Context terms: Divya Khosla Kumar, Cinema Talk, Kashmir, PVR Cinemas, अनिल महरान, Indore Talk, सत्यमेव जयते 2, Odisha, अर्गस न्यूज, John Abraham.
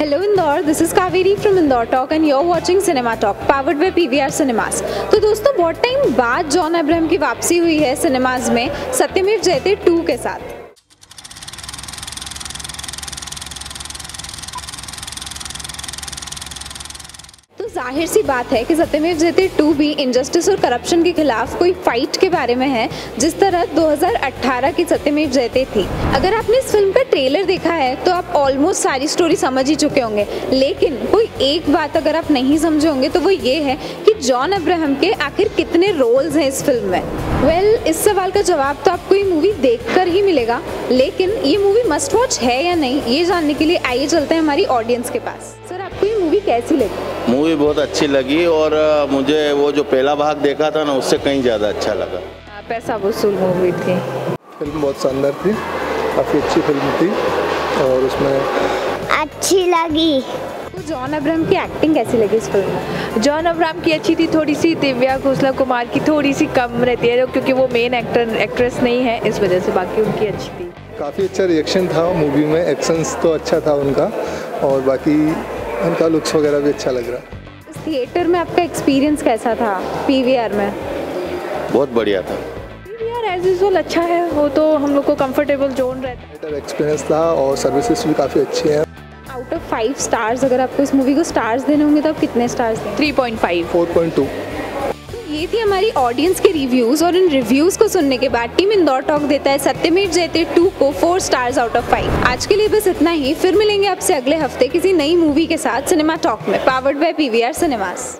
Hello Indore, this is Kaveri from Indore Talk and you're watching Cinema Talk, powered by PVR Cinemas। तो दोस्तों बहुत time बाद John Abraham की वापसी हुई है सिनेमाज में सत्यमेव जयते 2 के साथ। जाहिर सी बात है कि सत्यमेव जयते 2 भी इनजस्टिस और करप्शन के खिलाफ कोई फाइट के बारे में है, जिस तरह 2018 की सत्यमेव जयते थी। अगर आपने इस फिल्म का ट्रेलर देखा है तो आप ऑलमोस्ट सारी स्टोरी समझ ही चुके होंगे, लेकिन कोई एक बात अगर आप नहीं समझे होंगे तो वो ये है कि जॉन अब्राहम के आखिर कितने रोल्स हैं इस फिल्म में। वेल, इस सवाल का जवाब तो आपको ये मूवी देखकर ही मिलेगा, लेकिन ये मूवी मस्ट वॉच है या नहीं ये जानने के लिए आइए चलते हैं हमारी ऑडियंस के पास। सर, आपको ये मूवी कैसी लगी? मूवी बहुत अच्छी लगी और मुझे वो जो पहला भाग देखा था ना उससे कहीं ज़्यादा अच्छा लगा। पैसा वसूल मूवी थी। फिल्म बहुत शानदार थी, काफ़ी अच्छी फिल्म थी और उसमें अच्छी लगी। जॉन अब्राहम की एक्टिंग कैसी लगी इस फिल्म में? जॉन अब्राहम की अच्छी थी, थोड़ी सी दिव्या खोसला कुमार की थोड़ी सी कम रहती है क्योंकि वो मेन एक्ट्रेस नहीं है, इस वजह से, बाकी उनकी अच्छी थी। काफ़ी अच्छा रिएक्शन था मूवी में, एक्शंस तो अच्छा था उनका और बाकी उनका लुक्स वगैरह भी अच्छा लग रहा। थिएटर में आपका एक्सपीरियंस कैसा था? पीवीआर में बहुत बढ़िया था। पीवीआर एज यूजुअल अच्छा है, वो तो हम लोग को कंफर्टेबल जोन रहता है। बेटर एक्सपीरियंस था और सर्विसेज भी काफ़ी अच्छी हैं। आउट ऑफ 5 स्टार्स अगर आपको इस मूवी को स्टार्स देने होंगे तो आप कितने स्टार्स देंगे? 3.5 4.2। ये थी हमारी ऑडियंस के रिव्यूज़ और इन रिव्यूज़ को सुनने के बाद टीम इंदौर टॉक देता है सत्यमेव जयते 2 को 4 स्टार्स आउट ऑफ 5। आज के लिए बस इतना ही, फिर मिलेंगे आपसे अगले हफ्ते किसी नई मूवी के साथ सिनेमा टॉक में, पावर्ड बाय PVR सिनेमास।